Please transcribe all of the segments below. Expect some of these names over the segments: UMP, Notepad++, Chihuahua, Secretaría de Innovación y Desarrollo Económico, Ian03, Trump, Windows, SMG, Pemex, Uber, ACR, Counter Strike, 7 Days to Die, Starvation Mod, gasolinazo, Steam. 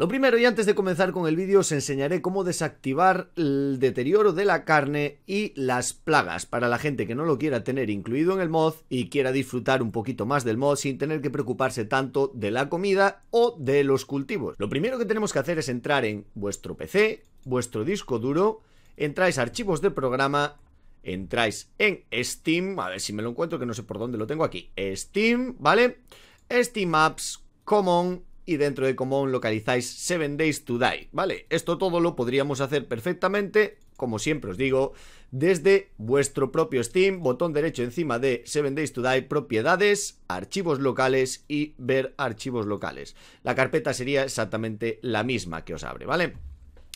Lo primero, y antes de comenzar con el vídeo, os enseñaré cómo desactivar el deterioro de la carne y las plagas para la gente que no lo quiera tener incluido en el mod y quiera disfrutar un poquito más del mod sin tener que preocuparse tanto de la comida o de los cultivos. Lo primero que tenemos que hacer es entrar en vuestro PC, vuestro disco duro, entráis a archivos de programa, entráis en Steam, a ver si me lo encuentro, que no sé por dónde lo tengo aquí, Steam, ¿vale? Steam Apps, Common, y dentro de Common localizáis 7 Days to Die, ¿vale? Esto todo lo podríamos hacer perfectamente, como siempre os digo, desde vuestro propio Steam, botón derecho encima de 7 Days to Die, propiedades, archivos locales y ver archivos locales. La carpeta sería exactamente la misma que os abre, ¿vale?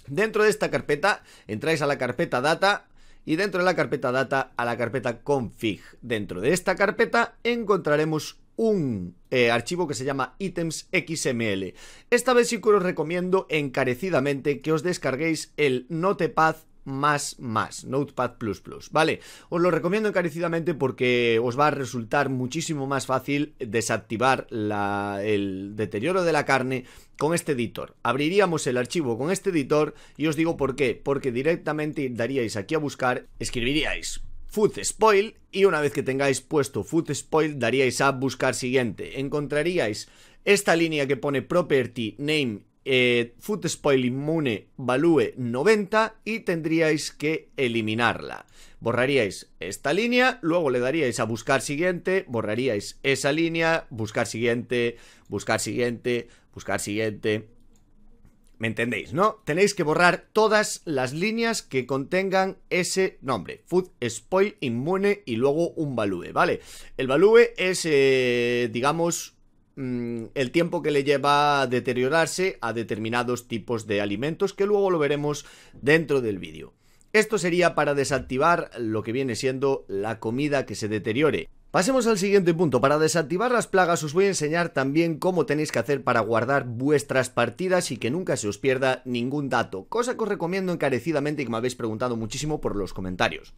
Dentro de esta carpeta entráis a la carpeta Data, y dentro de la carpeta Data a la carpeta Config. Dentro de esta carpeta encontraremos un archivo que se llama ítems XML. Esta vez sí que os recomiendo encarecidamente que os descarguéis el Notepad++, ¿vale? Os lo recomiendo encarecidamente porque os va a resultar muchísimo más fácil desactivar el deterioro de la carne con este editor. Abriríamos el archivo con este editor y os digo por qué, porque directamente daríais aquí a buscar, escribiríais Food Spoil y una vez que tengáis puesto Food Spoil daríais a buscar siguiente. Encontraríais esta línea que pone Property Name Food Spoil Immune Value 90 y tendríais que eliminarla. Borraríais esta línea, luego le daríais a buscar siguiente, borraríais esa línea, buscar siguiente, buscar siguiente, buscar siguiente. ¿Me entendéis, no? Tenéis que borrar todas las líneas que contengan ese nombre, Food Spoil Immune y luego un value, ¿vale? El value es, digamos, el tiempo que le lleva a deteriorarse a determinados tipos de alimentos, que luego lo veremos dentro del vídeo. Esto sería para desactivar lo que viene siendo la comida que se deteriore. Pasemos al siguiente punto. Para desactivar las plagas os voy a enseñar también cómo tenéis que hacer para guardar vuestras partidas y que nunca se os pierda ningún dato, cosa que os recomiendo encarecidamente y que me habéis preguntado muchísimo por los comentarios.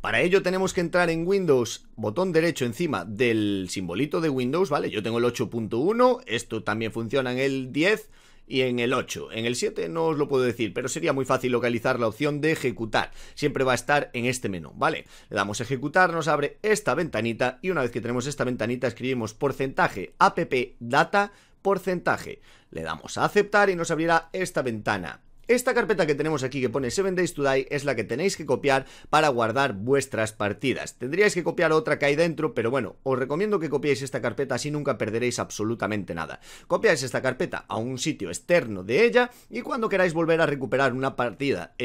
Para ello tenemos que entrar en Windows, botón derecho encima del simbolito de Windows, ¿vale? Yo tengo el 8.1, esto también funciona en el 10 y en el 8. En el 7 no os lo puedo decir, pero sería muy fácil localizar la opción de ejecutar. Siempre va a estar en este menú, ¿vale? Le damos a ejecutar, nos abre esta ventanita y una vez que tenemos esta ventanita escribimos porcentaje app data, porcentaje. Le damos a aceptar y nos abrirá esta ventana. Esta carpeta que tenemos aquí que pone 7 Days to Die es la que tenéis que copiar para guardar vuestras partidas. Tendríais que copiar otra que hay dentro, pero bueno, os recomiendo que copiéis esta carpeta, así nunca perderéis absolutamente nada. Copiáis esta carpeta a un sitio externo de ella y cuando queráis volver a recuperar una partida,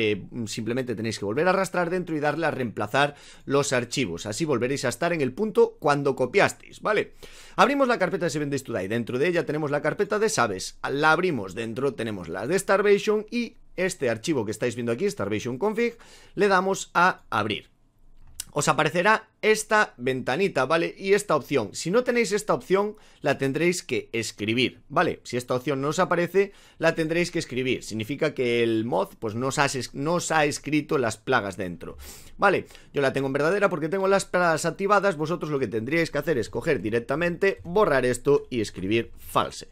simplemente tenéis que volver a arrastrar dentro y darle a reemplazar los archivos. Así volveréis a estar en el punto cuando copiasteis, ¿vale? Abrimos la carpeta de 7 Days to Die. Dentro de ella tenemos la carpeta de Sabes. La abrimos, dentro tenemos la de Starvation y este archivo que estáis viendo aquí, Starvation Config, le damos a abrir. Os aparecerá esta ventanita, ¿vale? Y esta opción. Si no tenéis esta opción, la tendréis que escribir, ¿vale? Si esta opción no os aparece, la tendréis que escribir. Significa que el mod, pues, no os ha escrito las plagas dentro, ¿vale? Yo la tengo en verdadera porque tengo las plagas activadas. Vosotros lo que tendríais que hacer es coger directamente, borrar esto y escribir false.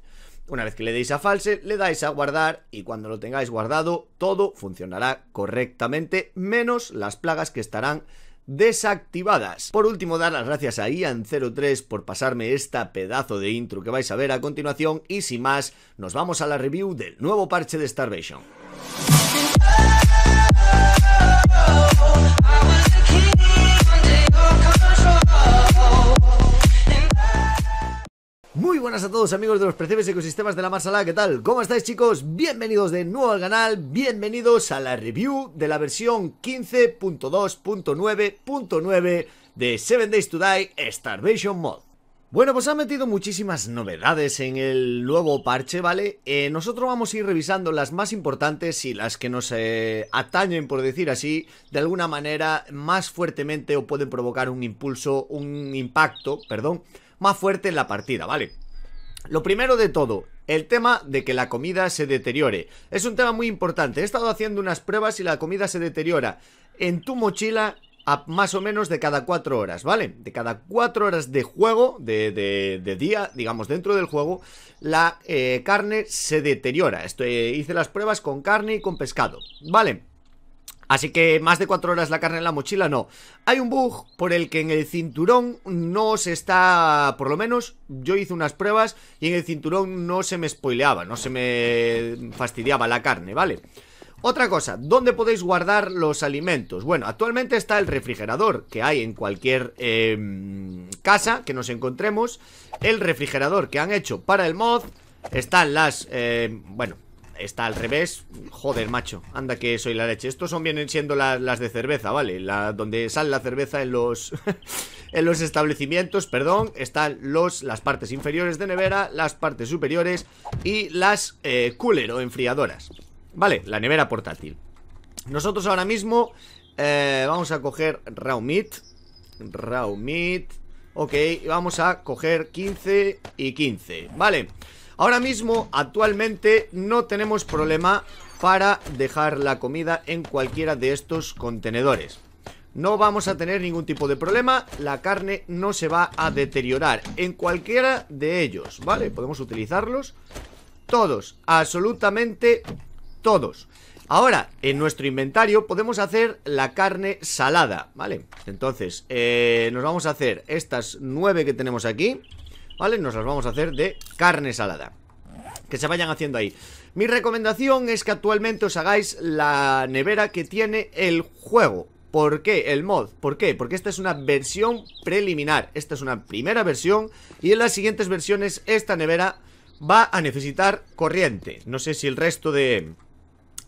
Una vez que le deis a false, le dais a guardar y cuando lo tengáis guardado, todo funcionará correctamente, menos las plagas que estarán desactivadas. Por último, dar las gracias a Ian03 por pasarme esta pedazo de intro que vais a ver a continuación y sin más, nos vamos a la review del nuevo parche de Starvation. Muy buenas a todos amigos de los percebes ecosistemas de la Marsala, ¿qué tal? ¿Cómo estáis chicos? Bienvenidos de nuevo al canal, bienvenidos a la review de la versión 15.2.9.9 de 7 Days to Die Starvation Mod. Bueno, pues han metido muchísimas novedades en el nuevo parche, ¿vale? Nosotros vamos a ir revisando las más importantes y las que nos atañen, por decir así, de alguna manera más fuertemente o pueden provocar un impulso, un impacto, perdón, más fuerte en la partida, ¿vale? Lo primero de todo, el tema de que la comida se deteriore. Es un tema muy importante. He estado haciendo unas pruebas y la comida se deteriora en tu mochila a más o menos de cada 4 horas, ¿vale? De cada 4 horas de juego, de día, digamos, dentro del juego, la carne se deteriora. Hice las pruebas con carne y con pescado, ¿vale? Así que más de 4 horas la carne en la mochila no. Hay un bug por el que en el cinturón no se está, por lo menos yo hice unas pruebas y en el cinturón no se me spoileaba, no se me fastidiaba la carne, ¿vale? Otra cosa, ¿dónde podéis guardar los alimentos? Bueno, actualmente está el refrigerador que hay en cualquier casa que nos encontremos. El refrigerador que han hecho para el mod. Están las... bueno, está al revés. Joder, macho, anda que soy la leche. Estos vienen siendo las de cerveza, ¿vale? Donde sale la cerveza en los... en los establecimientos, perdón. Están las partes inferiores de nevera, las partes superiores y las cooler o enfriadoras. Vale, la nevera portátil. Nosotros ahora mismo vamos a coger raw meat. Raw meat. Ok, vamos a coger 15 y 15, vale. Ahora mismo, actualmente, no tenemos problema para dejar la comida en cualquiera de estos contenedores. No vamos a tener ningún tipo de problema. La carne no se va a deteriorar en cualquiera de ellos, vale. Podemos utilizarlos todos, absolutamente todos. Ahora, en nuestro inventario podemos hacer la carne salada, ¿vale? Entonces, nos vamos a hacer estas 9 que tenemos aquí, ¿vale? Nos las vamos a hacer de carne salada. Que se vayan haciendo ahí. Mi recomendación es que actualmente os hagáis la nevera que tiene el juego. ¿Por qué? El mod. ¿Por qué? Porque esta es una versión preliminar. Esta es una primera versión y en las siguientes versiones esta nevera va a necesitar corriente. No sé si el resto de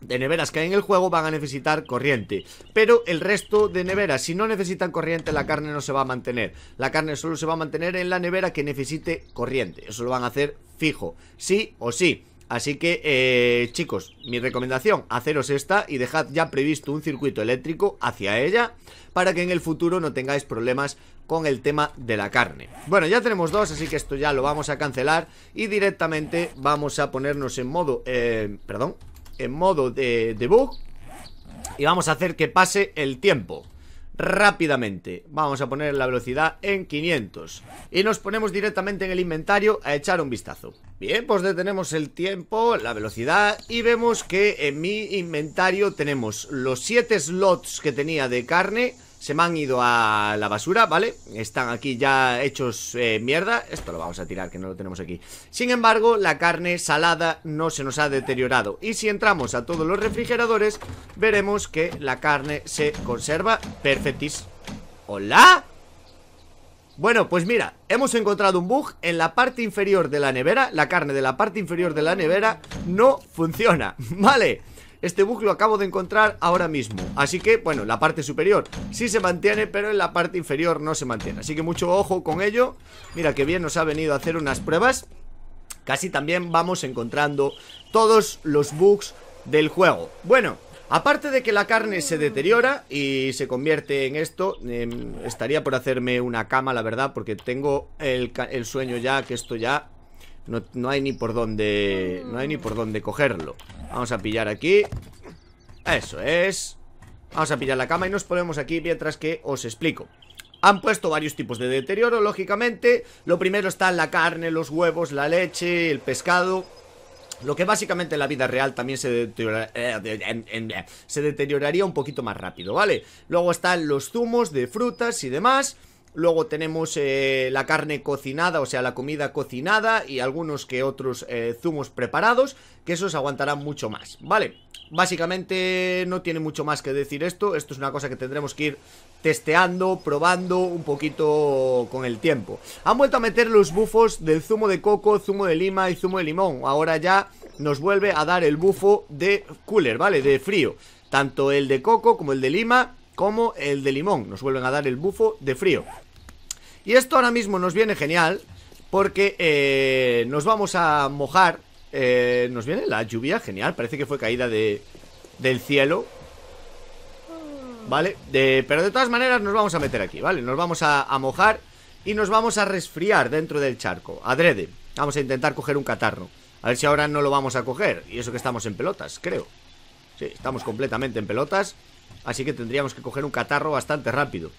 neveras que hay en el juego van a necesitar corriente, pero el resto de neveras, si no necesitan corriente, la carne no se va a mantener. La carne solo se va a mantener en la nevera que necesite corriente. Eso lo van a hacer fijo, sí o sí. Así que, chicos, mi recomendación, haceros esta y dejad ya previsto un circuito eléctrico hacia ella para que en el futuro no tengáis problemas con el tema de la carne. Bueno, ya tenemos 2, así que esto ya lo vamos a cancelar y directamente vamos a ponernos en modo, de debug y vamos a hacer que pase el tiempo. Rápidamente, vamos a poner la velocidad en 500 y nos ponemos directamente en el inventario a echar un vistazo. Bien, pues detenemos el tiempo, la velocidad, y vemos que en mi inventario tenemos los 7 slots que tenía de carne. Se me han ido a la basura, ¿vale? Están aquí ya hechos mierda. Esto lo vamos a tirar, que no lo tenemos aquí. Sin embargo, la carne salada no se nos ha deteriorado. Y si entramos a todos los refrigeradores, veremos que la carne se conserva perfectis. ¿Hola? Bueno, pues mira, hemos encontrado un bug en la parte inferior de la nevera. La carne de la parte inferior de la nevera no funciona, ¿vale? Este bug lo acabo de encontrar ahora mismo. Así que, bueno, la parte superior sí se mantiene, pero en la parte inferior no se mantiene. Así que mucho ojo con ello. Mira que bien nos ha venido a hacer unas pruebas. Casi también vamos encontrando todos los bugs del juego. Bueno, aparte de que la carne se deteriora y se convierte en esto, estaría por hacerme una cama, la verdad, porque tengo el sueño ya, que esto ya... No hay ni por dónde. No hay ni por dónde cogerlo. Vamos a pillar aquí. Eso es. Vamos a pillar la cama y nos ponemos aquí mientras que os explico. Han puesto varios tipos de deterioro, lógicamente. Lo primero está la carne, los huevos, la leche, el pescado. Lo que básicamente en la vida real también se deterioraría un poquito más rápido, ¿vale? Luego están los zumos de frutas y demás. Luego tenemos la carne cocinada, o sea, la comida cocinada y algunos que otros zumos preparados, que esos aguantarán mucho más, ¿vale? Básicamente no tiene mucho más que decir esto. Esto es una cosa que tendremos que ir testeando, probando un poquito con el tiempo. Han vuelto a meter los bufos del zumo de coco, zumo de lima y zumo de limón. Ahora ya nos vuelve a dar el bufo de cooler, ¿vale? De frío. Tanto el de coco como el de lima, como el de limón, nos vuelven a dar el bufo de frío. Y esto ahora mismo nos viene genial porque nos vamos a mojar. Nos viene la lluvia, genial. Parece que fue caída del cielo, ¿vale? Pero de todas maneras nos vamos a meter aquí, ¿vale? Nos vamos a mojar y nos vamos a resfriar dentro del charco, adrede. Vamos a intentar coger un catarro. A ver si ahora no lo vamos a coger. Y eso que estamos en pelotas, creo. Sí, estamos completamente en pelotas. Así que tendríamos que coger un catarro bastante rápido.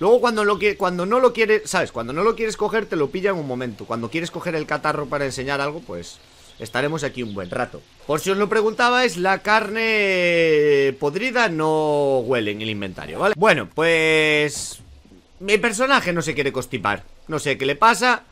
Luego cuando no lo quieres, ¿sabes? Cuando no lo quieres coger te lo pilla en un momento. Cuando quieres coger el catarro para enseñar algo, pues estaremos aquí un buen rato. Por si os lo preguntabais, la carne podrida no huele en el inventario, ¿vale? Bueno, pues mi personaje no se quiere constipar. No sé qué le pasa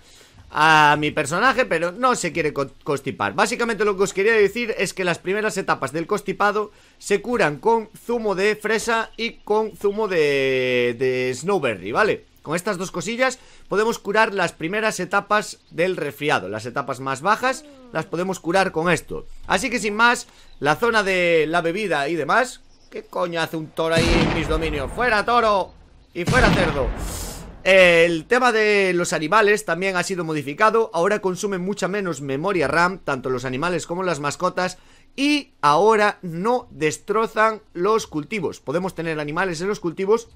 a mi personaje, pero no se quiere constipar. Básicamente lo que os quería decir es que las primeras etapas del constipado se curan con zumo de fresa y con zumo de snowberry, ¿vale? Con estas dos cosillas podemos curar las primeras etapas del resfriado. Las etapas más bajas las podemos curar con esto. Así que sin más, la zona de la bebida y demás. ¿Qué coño hace un toro ahí en mis dominios? ¡Fuera toro! Y fuera cerdo. El tema de los animales también ha sido modificado. Ahora consumen mucha menos memoria RAM, tanto los animales como las mascotas. Y ahora no destrozan los cultivos. Podemos tener animales en los cultivos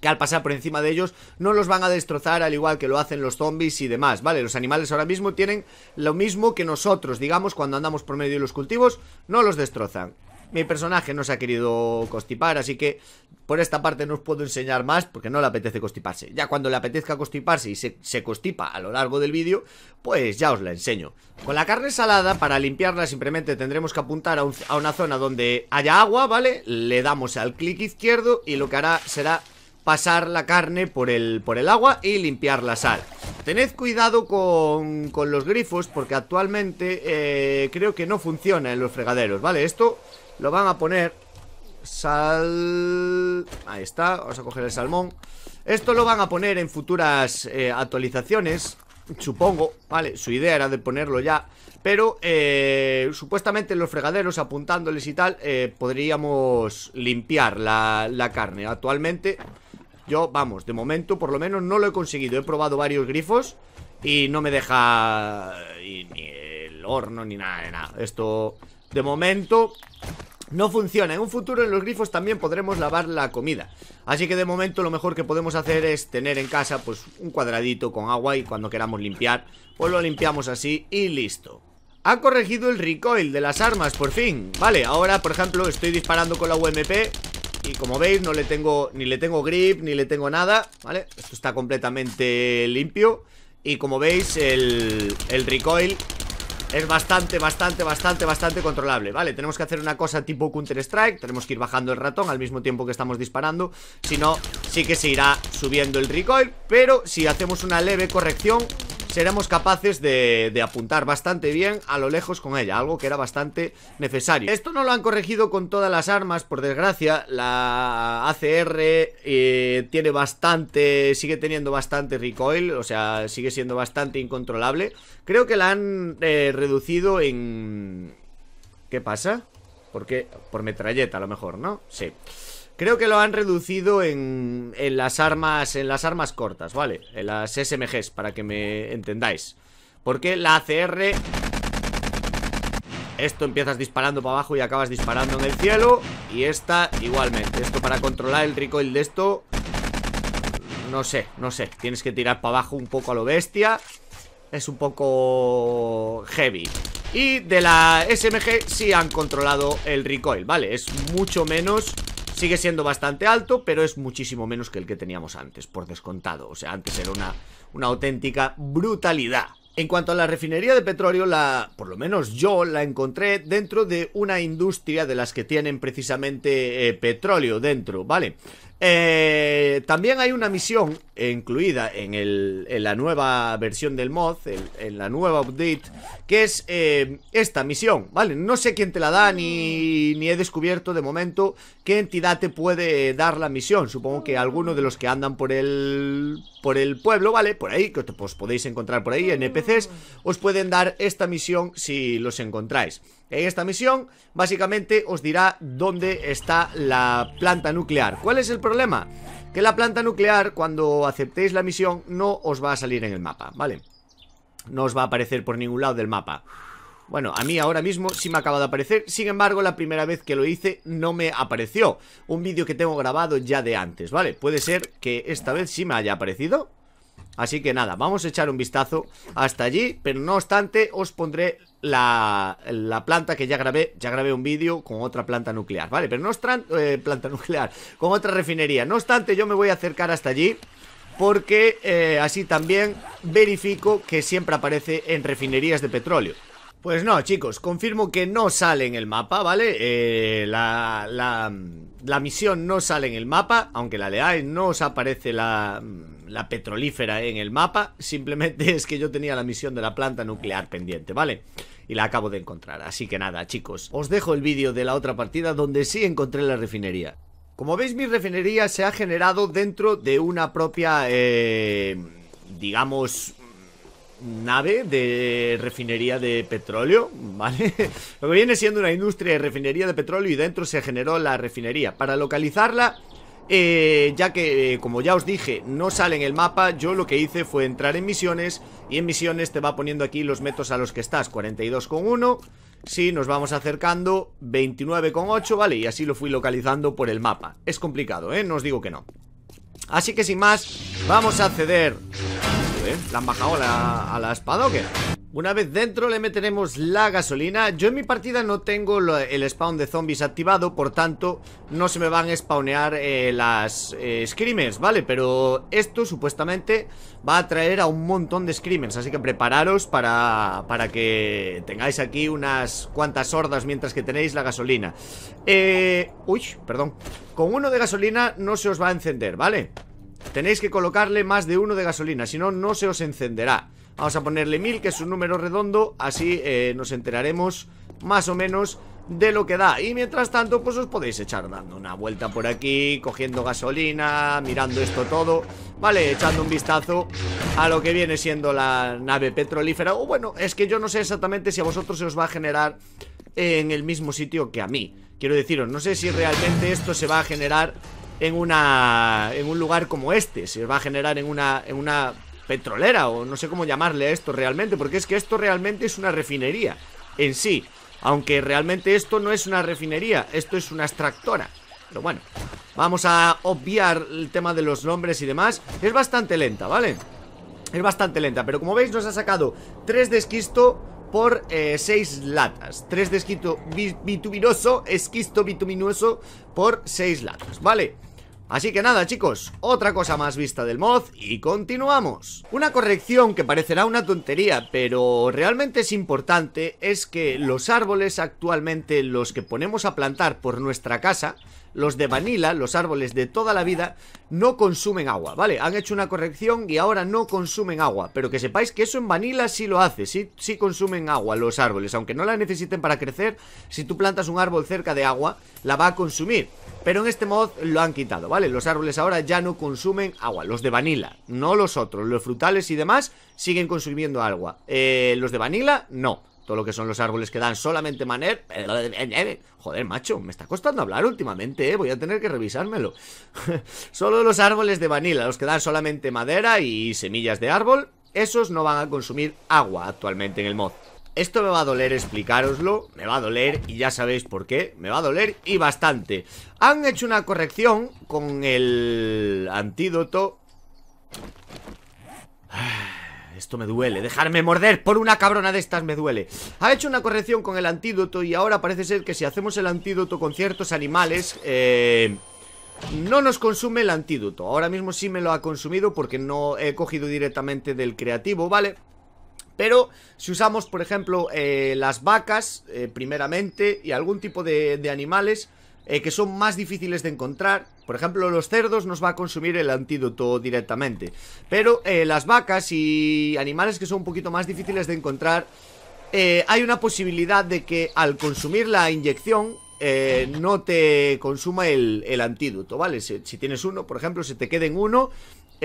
que al pasar por encima de ellos no los van a destrozar, al igual que lo hacen los zombies y demás, ¿vale? Los animales ahora mismo tienen lo mismo que nosotros, digamos, cuando andamos por medio de los cultivos, no los destrozan. Mi personaje no se ha querido constipar, así que por esta parte no os puedo enseñar más porque no le apetece constiparse. Ya cuando le apetezca constiparse y se constipa a lo largo del vídeo, pues ya os la enseño. Con la carne salada, para limpiarla simplemente tendremos que apuntar a una zona donde haya agua, ¿vale? Le damos al clic izquierdo y lo que hará será pasar la carne por el agua y limpiar la sal. Tened cuidado con los grifos porque actualmente creo que no funciona en los fregaderos, ¿vale? Esto lo van a poner. Sal. Ahí está, vamos a coger el salmón. Esto lo van a poner en futuras actualizaciones, supongo, ¿vale? Su idea era de ponerlo ya, pero supuestamente en los fregaderos, apuntándoles y tal, podríamos limpiar la carne. Actualmente yo, vamos, de momento por lo menos no lo he conseguido. He probado varios grifos y no me deja ni el horno ni nada de nada. Esto de momento no funciona. En un futuro en los grifos también podremos lavar la comida. Así que de momento lo mejor que podemos hacer es tener en casa pues un cuadradito con agua y cuando queramos limpiar, pues lo limpiamos así y listo. Ha corregido el recoil de las armas por fin. Vale, ahora por ejemplo estoy disparando con la UMP y como veis no le tengo, ni le tengo grip, ni le tengo nada, ¿vale? Esto está completamente limpio y como veis el recoil es bastante controlable, ¿vale? Tenemos que hacer una cosa tipo Counter Strike. Tenemos que ir bajando el ratón al mismo tiempo que estamos disparando. Si no, sí que se irá subiendo el recoil. Pero si hacemos una leve corrección, seremos capaces de apuntar bastante bien a lo lejos con ella, algo que era bastante necesario. Esto no lo han corregido con todas las armas, por desgracia. La ACR sigue teniendo bastante recoil, o sea, sigue siendo bastante incontrolable. Creo que la han reducido en... ¿Qué pasa? Porque por metralleta a lo mejor, ¿no? Sí. Creo que lo han reducido en las armas cortas, ¿vale? En las SMGs, para que me entendáis. Porque la ACR... Esto empiezas disparando para abajo y acabas disparando en el cielo. Y esta igualmente. Esto para controlar el recoil de esto... No sé. Tienes que tirar para abajo un poco a lo bestia. Es un poco heavy. Y de la SMG sí han controlado el recoil, ¿vale? Es mucho menos... Sigue siendo bastante alto, pero es muchísimo menos que el que teníamos antes, por descontado. O sea, antes era una auténtica brutalidad. En cuanto a la refinería de petróleo, por lo menos yo la encontré dentro de una industria de las que tienen precisamente petróleo dentro, ¿vale? También hay una misión incluida en la nueva versión del mod, en la nueva update, que es esta misión, ¿vale? No sé quién te la da ni he descubierto de momento qué entidad te puede dar la misión. Supongo que alguno de los que andan por el pueblo, ¿vale? Por ahí, que os podéis encontrar por ahí, NPCs, os pueden dar esta misión si los encontráis. En esta misión, básicamente, os dirá dónde está la planta nuclear. ¿Cuál es el problema? Que la planta nuclear, cuando aceptéis la misión, no os va a salir en el mapa, ¿vale? No os va a aparecer por ningún lado del mapa. Bueno, a mí ahora mismo sí me acaba de aparecer. Sin embargo, la primera vez que lo hice no me apareció. Un vídeo que tengo grabado ya de antes, ¿vale? Puede ser que esta vez sí me haya aparecido. Así que nada, vamos a echar un vistazo hasta allí. Pero no obstante, os pondré la planta que ya grabé un vídeo con otra planta nuclear, ¿vale? Pero no es planta nuclear, con otra refinería. No obstante, yo me voy a acercar hasta allí porque así también verifico que siempre aparece en refinerías de petróleo. Pues no, chicos, confirmo que no sale en el mapa, ¿vale? La misión no sale en el mapa, aunque la leáis, no os aparece la petrolífera en el mapa. Simplemente es que yo tenía la misión de la planta nuclear pendiente, ¿vale? Y la acabo de encontrar, así que nada, chicos, os dejo el vídeo de la otra partida donde sí encontré la refinería. Como veis, mi refinería se ha generado dentro de una propia, digamos, nave de refinería de petróleo, ¿vale? Lo que viene siendo una industria de refinería de petróleo, y dentro se generó la refinería. Para localizarla, ya que, como ya os dije, no sale en el mapa, yo lo que hice fue entrar en misiones, y en misiones te va poniendo aquí los metros a los que estás, 42,1, sí, nos vamos acercando, 29,8, ¿vale? Y así lo fui localizando por el mapa. Es complicado, ¿eh? No os digo que no. Así que sin más, vamos a acceder. ¿La han bajado a la espada o qué? Una vez dentro le meteremos la gasolina. Yo en mi partida no tengo el spawn de zombies activado, por tanto no se me van a spawnear las screamers, ¿vale? Pero esto supuestamente va a traer a un montón de screamers, así que prepararos para que tengáis aquí unas cuantas hordas mientras que tenéis la gasolina. Uy, perdón. Con uno de gasolina no se os va a encender, ¿vale? Tenéis que colocarle más de uno de gasolina, si no, no se os encenderá. Vamos a ponerle 1000, que es un número redondo, así nos enteraremos más o menos de lo que da. Y mientras tanto, pues os podéis echar dando una vuelta por aquí, cogiendo gasolina, mirando esto todo, ¿vale? Echando un vistazo a lo que viene siendo la nave petrolífera. O bueno, es que yo no sé exactamente si a vosotros se os va a generar en el mismo sitio que a mí. Quiero deciros, no sé si realmente esto se va a generar en un lugar como este. Se va a generar en una petrolera, o no sé cómo llamarle a esto realmente, porque es que esto realmente es una refinería en sí, aunque realmente esto no es una refinería, esto es una extractora. Pero bueno, vamos a obviar el tema de los nombres y demás. Es bastante lenta, ¿vale? Es bastante lenta, pero como veis nos ha sacado 3 de esquisto por 6 latas. 3 de esquisto bituminoso por 6 latas, ¿vale? Así que nada, chicos, otra cosa más vista del mod y continuamos. Una corrección que parecerá una tontería, pero realmente es importante, es que los árboles actualmente, los que ponemos a plantar por nuestra casa, los de vanilla, los árboles de toda la vida, no consumen agua, ¿vale? Han hecho una corrección y ahora no consumen agua, pero que sepáis que eso en vanilla sí lo hace, sí consumen agua los árboles, aunque no la necesiten para crecer. Si tú plantas un árbol cerca de agua, la va a consumir. Pero en este mod lo han quitado, ¿vale? Los árboles ahora ya no consumen agua, los de vanilla, no los otros. Los frutales y demás siguen consumiendo agua, los de vanilla no. Todo lo que son los árboles que dan solamente maner. Joder, macho, me está costando hablar últimamente, voy a tener que revisármelo. Solo los árboles de vanilla, los que dan solamente madera y semillas de árbol, esos no van a consumir agua actualmente en el mod. Esto me va a doler explicároslo, me va a doler y ya sabéis por qué, me va a doler y bastante. Han hecho una corrección con el antídoto. Esto me duele, dejarme morder por una cabrona de estas me duele. Ha hecho una corrección con el antídoto y ahora parece ser que si hacemos el antídoto con ciertos animales, no nos consume el antídoto. Ahora mismo sí me lo ha consumido porque no he cogido directamente del creativo, ¿vale? Pero si usamos, por ejemplo, las vacas, primeramente, y algún tipo de animales que son más difíciles de encontrar, por ejemplo, los cerdos nos va a consumir el antídoto directamente. Pero las vacas y animales que son un poquito más difíciles de encontrar, hay una posibilidad de que al consumir la inyección no te consuma el antídoto, ¿vale? Si tienes uno, por ejemplo, se te queda en uno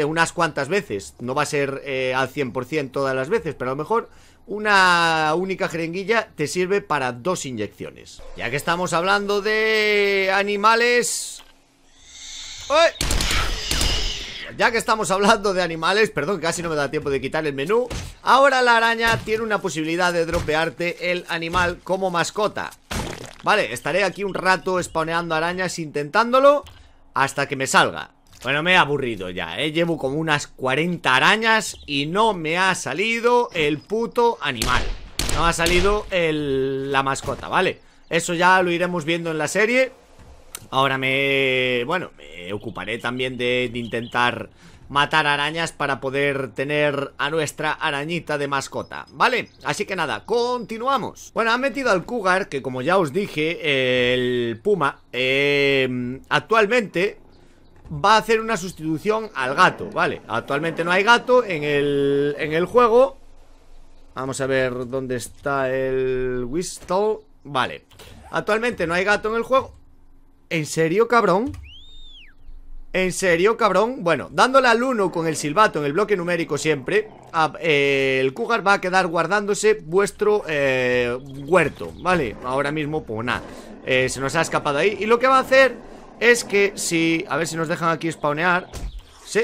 unas cuantas veces. No va a ser al 100% todas las veces, pero a lo mejor una única jeringuilla te sirve para 2 inyecciones. Ya que estamos hablando de animales... ¡Uy! Ya que estamos hablando de animales, perdón, casi no me da tiempo de quitar el menú. Ahora la araña tiene una posibilidad de dropearte el animal como mascota. Vale, estaré aquí un rato spawneando arañas, intentándolo hasta que me salga. Bueno, me he aburrido ya, ¿eh? Llevo como unas 40 arañas y no me ha salido el puto animal. No ha salido la mascota, ¿vale? Eso ya lo iremos viendo en la serie. Ahora me ocuparé también de intentar matar arañas para poder tener a nuestra arañita de mascota, ¿vale? Así que nada, continuamos. Bueno, han metido al cougar, que como ya os dije, el puma, actualmente va a hacer una sustitución al gato, ¿vale? Actualmente no hay gato en el juego. Vamos a ver dónde está el whistle. Vale, actualmente no hay gato en el juego. ¿En serio, cabrón? ¿En serio, cabrón? Bueno, dándole al 1 con el silbato en el bloque numérico siempre, el cougar va a quedar guardándose vuestro huerto, ¿vale? Ahora mismo, pues nada, se nos ha escapado ahí. Y lo que va a hacer es que si... A ver si nos dejan aquí spawnear. Sí,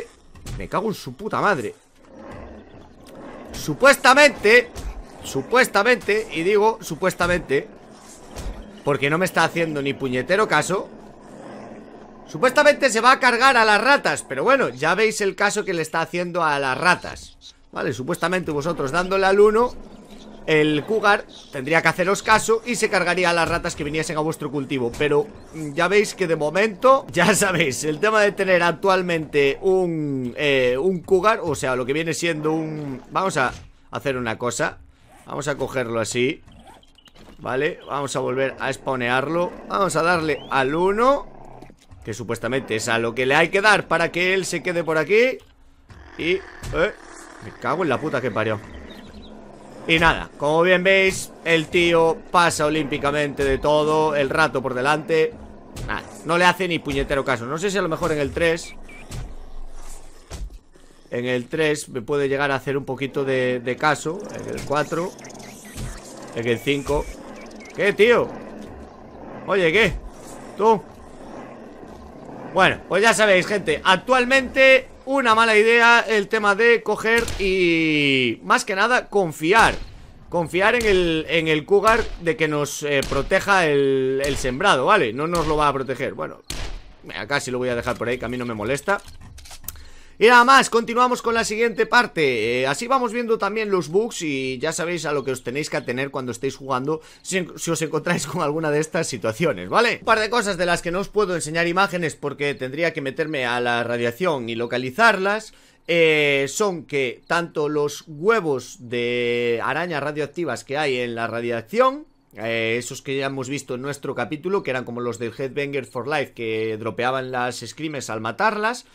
me cago en su puta madre. Supuestamente, y digo supuestamente porque no me está haciendo ni puñetero caso. Supuestamente se va a cargar a las ratas, pero bueno, ya veis el caso que le está haciendo a las ratas. Vale, supuestamente vosotros dándole al 1, el cougar tendría que haceros caso y se cargaría a las ratas que viniesen a vuestro cultivo. Pero ya veis que de momento, ya sabéis, el tema de tener actualmente un cougar, o sea, lo que viene siendo un... Vamos a hacer una cosa, vamos a cogerlo así, vale, vamos a volver a spawnearlo, vamos a darle al 1... que supuestamente es a lo que le hay que dar para que él se quede por aquí. Y... me cago en la puta que parió. Y nada, como bien veis, el tío pasa olímpicamente de todo, el rato por delante. Nada, no le hace ni puñetero caso. No sé si a lo mejor en el 3... En el 3 me puede llegar a hacer un poquito de caso. En el 4... En el 5... ¿Qué, tío? Oye, ¿qué? Tú... Bueno, pues ya sabéis, gente, actualmente una mala idea el tema de coger y, más que nada, confiar en el cougar de que nos proteja el sembrado, ¿vale? No nos lo va a proteger, bueno, casi lo voy a dejar por ahí, que a mí no me molesta. Y nada más, continuamos con la siguiente parte. Así vamos viendo también los bugs y ya sabéis a lo que os tenéis que atener cuando estéis jugando si os encontráis con alguna de estas situaciones, ¿vale? Un par de cosas de las que no os puedo enseñar imágenes porque tendría que meterme a la radiación y localizarlas, son que tanto los huevos de arañas radioactivas que hay en la radiación, esos que ya hemos visto en nuestro capítulo, que eran como los del Headbanger for Life, que dropeaban las screamers al matarlas.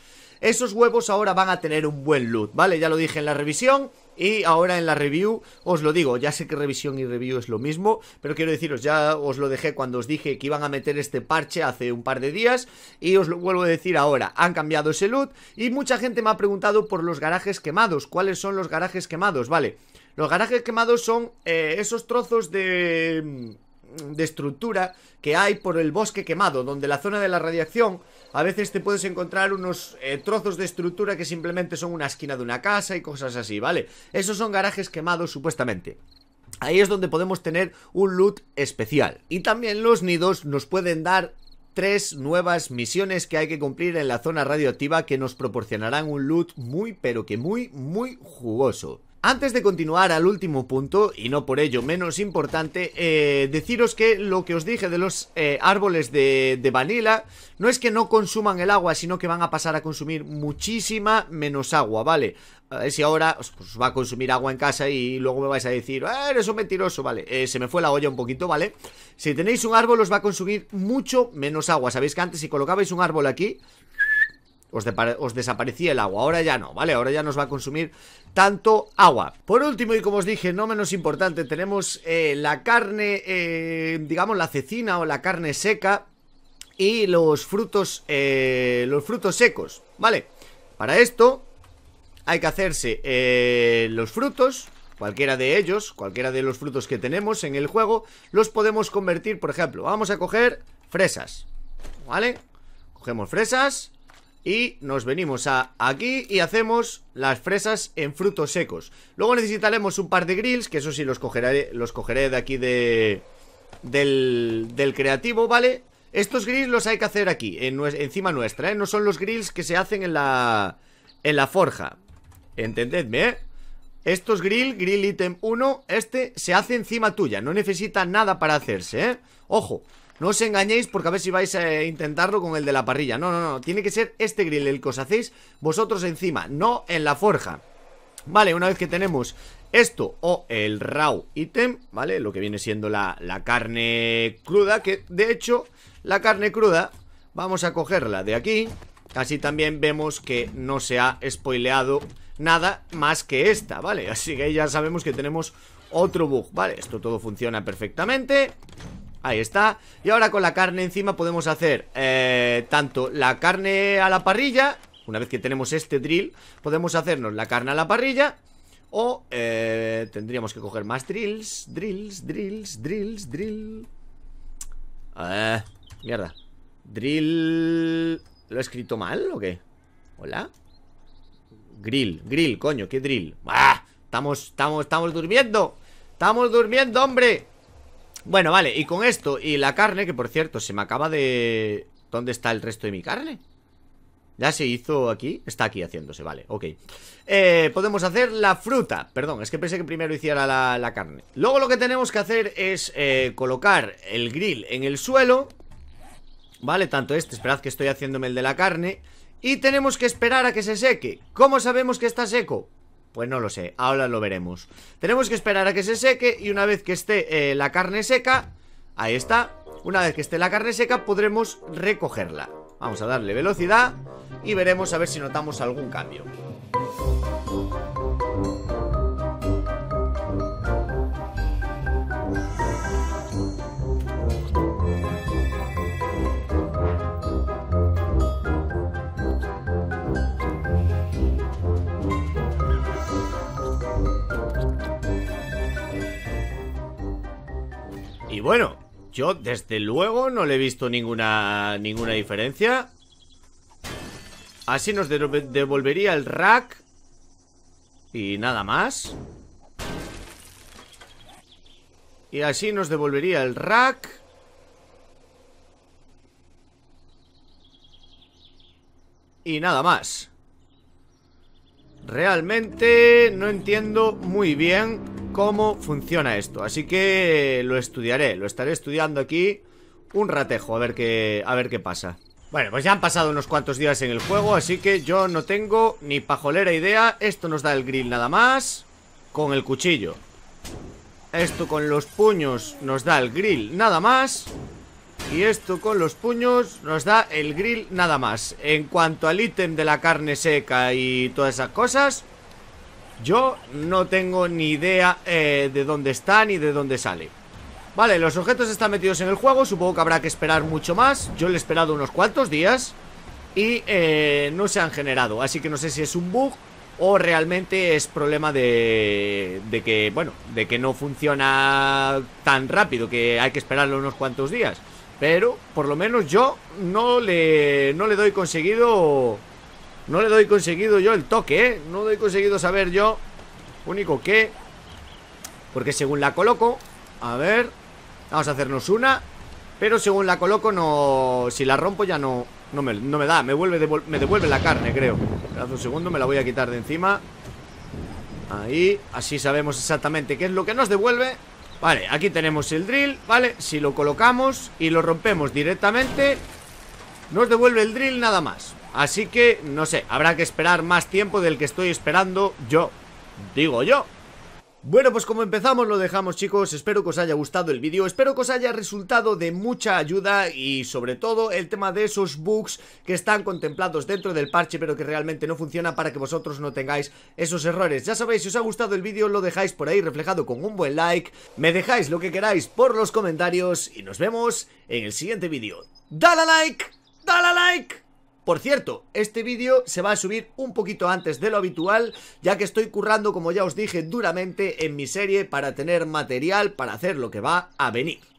Esos huevos ahora van a tener un buen loot, ¿vale? Ya lo dije en la revisión y ahora en la review os lo digo. Ya sé que revisión y review es lo mismo, pero quiero deciros, ya os lo dejé cuando os dije que iban a meter este parche hace un par de días y os lo vuelvo a decir ahora. Han cambiado ese loot y mucha gente me ha preguntado por los garajes quemados. ¿Cuáles son los garajes quemados? Vale, los garajes quemados son esos trozos de estructura que hay por el bosque quemado, donde la zona de la radiación a veces te puedes encontrar unos trozos de estructura que simplemente son una esquina de una casa y cosas así, ¿vale? Esos son garajes quemados supuestamente. Ahí es donde podemos tener un loot especial. Y también los nidos nos pueden dar 3 nuevas misiones que hay que cumplir en la zona radioactiva que nos proporcionarán un loot muy, pero que muy, muy jugoso. Antes de continuar al último punto, y no por ello menos importante, deciros que lo que os dije de los árboles de vanilla, no es que no consuman el agua, sino que van a pasar a consumir muchísima menos agua, ¿vale? A ver si ahora os va a consumir agua en casa y luego me vais a decir, eres un mentiroso, ¿vale? Se me fue la olla un poquito, ¿vale? Si tenéis un árbol os va a consumir mucho menos agua. Sabéis que antes si colocabais un árbol aquí... Os desaparecía el agua, ahora ya no, ¿vale? Ahora ya nos va a consumir tanto agua. Por último, y como os dije, no menos importante, tenemos la carne, digamos la cecina o la carne seca y los frutos secos, ¿vale? Para esto hay que hacerse los frutos, cualquiera de ellos, cualquiera de los frutos que tenemos en el juego, los podemos convertir, por ejemplo, vamos a coger fresas, ¿vale? Cogemos fresas... Y nos venimos aquí y hacemos las fresas en frutos secos. Luego necesitaremos un par de grills, que eso sí los cogeré de aquí del creativo, ¿vale? Estos grills los hay que hacer aquí, encima nuestra, ¿eh? No son los grills que se hacen en la forja. Entendedme, ¿eh? Esto es grill ítem 1. Este se hace encima tuya, no necesita nada para hacerse, ¿eh? Ojo, no os engañéis porque a ver si vais a intentarlo con el de la parrilla. No, no, no, tiene que ser este grill el que os hacéis vosotros encima, no en la forja. Vale, una vez que tenemos esto o el raw ítem, ¿vale? Lo que viene siendo la carne cruda, que de hecho la carne cruda vamos a cogerla de aquí. Así también vemos que no se ha spoileado nada más que esta, ¿vale? Así que ya sabemos que tenemos otro bug, ¿vale? Esto todo funciona perfectamente. Ahí está. Y ahora con la carne encima podemos hacer tanto la carne a la parrilla. Una vez que tenemos este drill, podemos hacernos la carne a la parrilla. O tendríamos que coger más drill. Mierda. Drill... ¿Lo he escrito mal o qué? ¿Hola? Grill, coño, ¿qué drill? ¡Ah! Estamos durmiendo. Estamos durmiendo, hombre. Bueno, vale, y con esto y la carne, que por cierto, se me acaba de... ¿Dónde está el resto de mi carne? Ya se hizo aquí, está aquí haciéndose, vale, ok. Podemos hacer la fruta. Perdón, es que pensé que primero hiciera la carne. Luego lo que tenemos que hacer es colocar el grill en el suelo. Vale, tanto este, esperad que estoy haciéndome el de la carne. Y tenemos que esperar a que se seque. ¿Cómo sabemos que está seco? Pues no lo sé, ahora lo veremos. Tenemos que esperar a que se seque. Y una vez que esté la carne seca, ahí está, una vez que esté la carne seca podremos recogerla. Vamos a darle velocidad y veremos a ver si notamos algún cambio. Y bueno, yo desde luego no le he visto ninguna diferencia. Así nos devolvería el rack y nada más. Y así nos devolvería el rack. Y nada más. Realmente no entiendo muy bien cómo funciona esto, así que lo estudiaré, lo estaré estudiando aquí un ratejo, a ver qué pasa. Bueno, pues ya han pasado unos cuantos días en el juego, así que yo no tengo ni pajolera idea. Esto nos da el grill nada más, con el cuchillo. Esto con los puños nos da el grill nada más. Y esto con los puños nos da el grill nada más. En cuanto al ítem de la carne seca y todas esas cosas, yo no tengo ni idea de dónde está ni de dónde sale. Vale, los objetos están metidos en el juego. Supongo que habrá que esperar mucho más. Yo le he esperado unos cuantos días y no se han generado. Así que no sé si es un bug o realmente es problema de que, bueno, de que no funciona tan rápido, que hay que esperarlo unos cuantos días. Pero por lo menos yo no le doy conseguido yo el toque, ¿eh? No le doy conseguido saber yo. Único que... porque según la coloco... A ver... vamos a hacernos una. Pero según la coloco no... si la rompo ya no me da. Me devuelve la carne, creo. Esperad un segundo, me la voy a quitar de encima. Ahí. Así sabemos exactamente qué es lo que nos devuelve. Vale, aquí tenemos el drill. Vale, si lo colocamos y lo rompemos directamente, nos devuelve el drill nada más. Así que, no sé, habrá que esperar más tiempo del que estoy esperando yo. Digo yo. Bueno, pues como empezamos lo dejamos, chicos. Espero que os haya gustado el vídeo, espero que os haya resultado de mucha ayuda. Y sobre todo el tema de esos bugs que están contemplados dentro del parche pero que realmente no funciona, para que vosotros no tengáis esos errores. Ya sabéis, si os ha gustado el vídeo lo dejáis por ahí reflejado con un buen like. Me dejáis lo que queráis por los comentarios y nos vemos en el siguiente vídeo. ¡Dale a like! ¡Dale a like! Por cierto, este vídeo se va a subir un poquito antes de lo habitual, ya que estoy currando, como ya os dije, duramente en mi serie para tener material para hacer lo que va a venir.